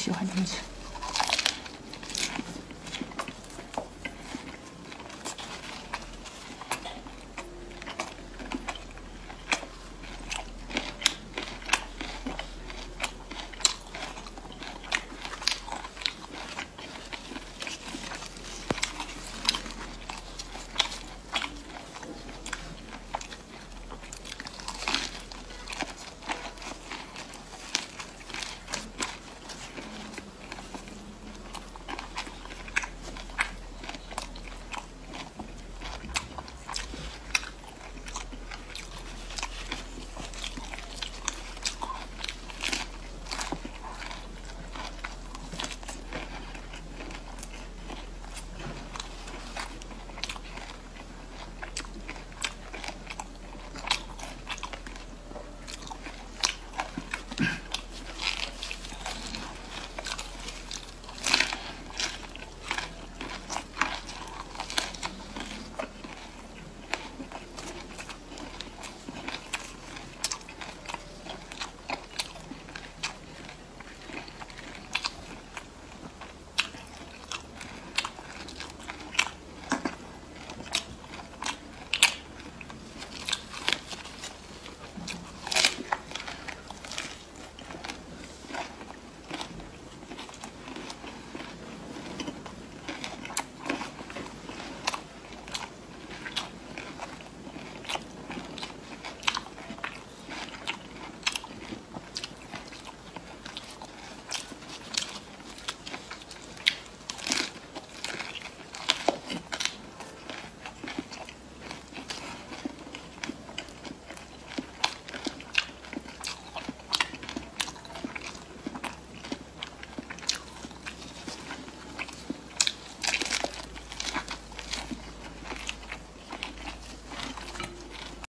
喜欢进去。